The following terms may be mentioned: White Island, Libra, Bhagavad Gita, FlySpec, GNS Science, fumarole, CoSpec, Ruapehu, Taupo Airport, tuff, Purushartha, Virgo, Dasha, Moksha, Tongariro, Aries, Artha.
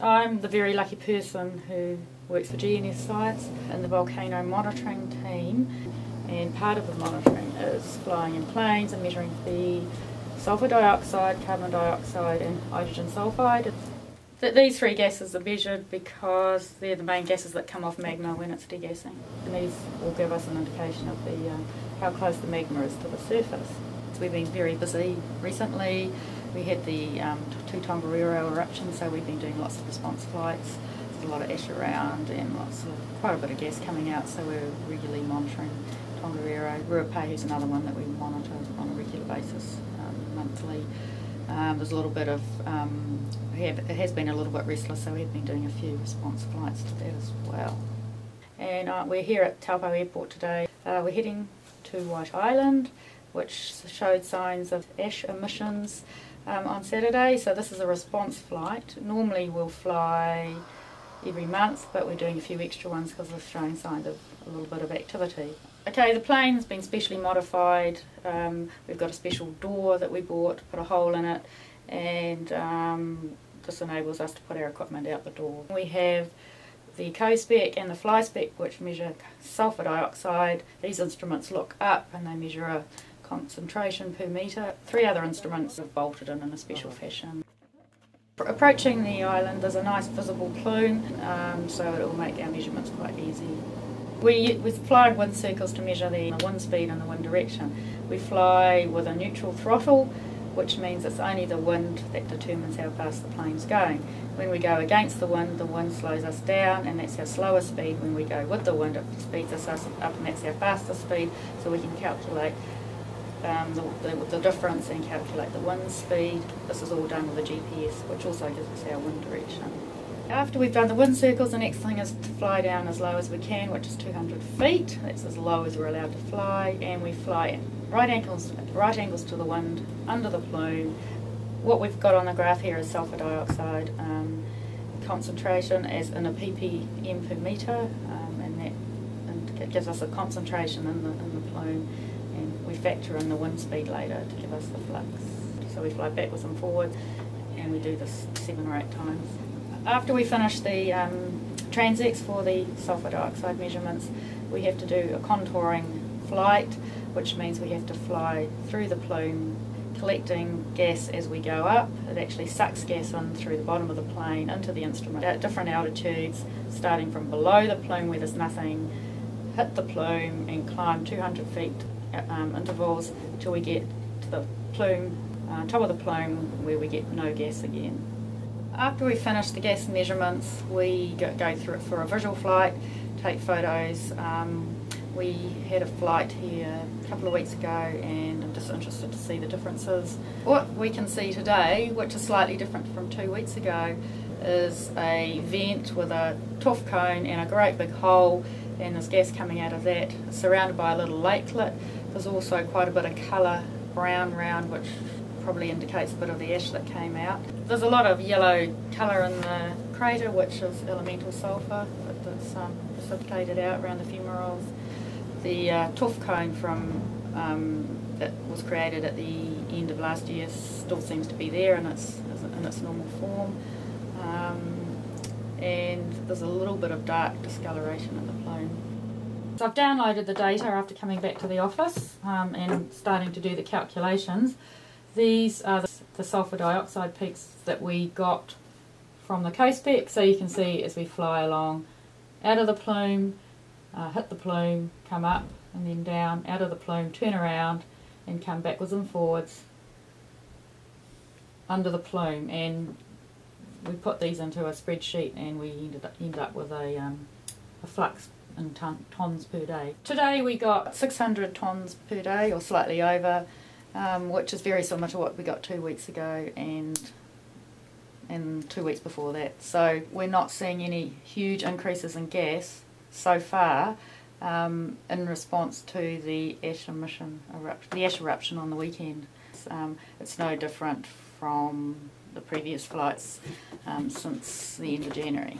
I'm the very lucky person who works for GNS Science in the volcano monitoring team, and part of the monitoring is flying in planes and measuring the sulphur dioxide, carbon dioxide and hydrogen sulphide. These three gases are measured because they're the main gases that come off magma when it's degassing, and these will give us an indication of the, how close the magma is to the surface. So we've been very busy recently. We had the two Tongariro eruptions, so we've been doing lots of response flights. There's a lot of ash around and lots of quite a bit of gas coming out, so we're regularly monitoring Tongariro. Ruapehu is another one that we monitor on a regular basis, monthly. There's a little bit of, it has been a little bit restless, so we've been doing a few response flights to that as well. And we're here at Taupo Airport today. We're heading to White Island, which showed signs of ash emissions on Saturday, so this is a response flight. Normally we'll fly every month, but we're doing a few extra ones because it's showing signs of a little bit of activity. Okay, the plane's been specially modified. We've got a special door that we bought, put a hole in it, and this enables us to put our equipment out the door. We have the CoSpec and the FlySpec, which measure sulphur dioxide. These instruments look up and they measure a concentration per metre. Three other instruments are bolted in a special fashion. Approaching the island, there's a nice visible plume, so it will make our measurements quite easy. We fly wind circles to measure the wind speed and the wind direction. We fly with a neutral throttle, which means it's only the wind that determines how fast the plane's going. When we go against the wind slows us down, and that's our slower speed. When we go with the wind, it speeds us up, and that's our faster speed, so we can calculate the difference and calculate the wind speed. This is all done with a GPS, which also gives us our wind direction. After we've done the wind circles, the next thing is to fly down as low as we can, which is 200 feet. That's as low as we're allowed to fly, and we fly at right angles to the wind under the plume. What we've got on the graph here is sulphur dioxide concentration as in a ppm per metre, and it gives us a concentration in the plume. And we factor in the wind speed later to give us the flux. So we fly backwards and forward, and we do this 7 or 8 times. After we finish the transects for the sulphur dioxide measurements, we have to do a contouring flight, which means we have to fly through the plume, collecting gas as we go up. It actually sucks gas in through the bottom of the plane into the instrument at different altitudes, starting from below the plume where there's nothing, hit the plume and climb 200 feet intervals until we get to the plume, top of the plume, where we get no gas again. After we finish the gas measurements, we go through it for a visual flight, take photos. We had a flight here a couple of weeks ago, and I'm just interested to see the differences. What we can see today, which is slightly different from 2 weeks ago, is a vent with a tuff cone and a great big hole, and there's gas coming out of that, surrounded by a little lakelet. There's also quite a bit of colour, brown round, which probably indicates a bit of the ash that came out. There's a lot of yellow colour in the crater, which is elemental sulphur that's precipitated out around the fumaroles. The tuff cone from that was created at the end of last year still seems to be there, and it's in its normal form. And there's a little bit of dark discoloration in the plume. So I've downloaded the data after coming back to the office and starting to do the calculations. These are the sulphur dioxide peaks that we got from the CoSpec. So you can see as we fly along, out of the plume, hit the plume, come up and then down, out of the plume, turn around and come backwards and forwards under the plume. And we put these into a spreadsheet, and we ended up with a flux in tons per day. Today we got 600 tons per day, or slightly over, which is very similar to what we got 2 weeks ago and 2 weeks before that. So we're not seeing any huge increases in gas so far in response to the ash eruption on the weekend. It's no different from the previous flights since the end of January.